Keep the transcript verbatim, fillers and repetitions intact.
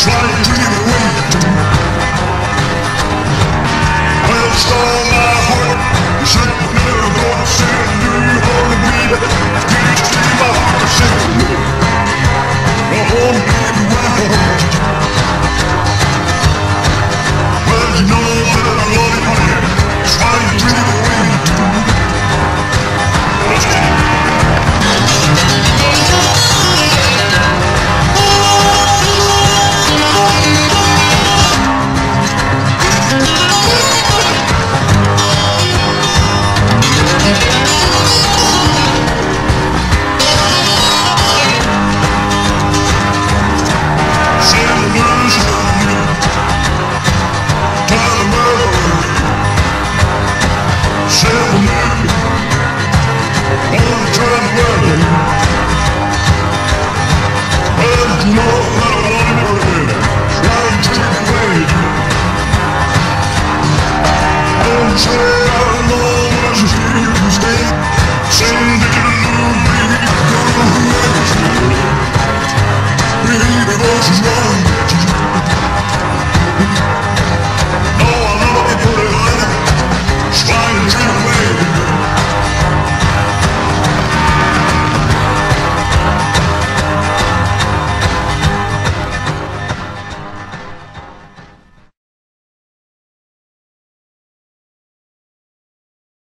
trying to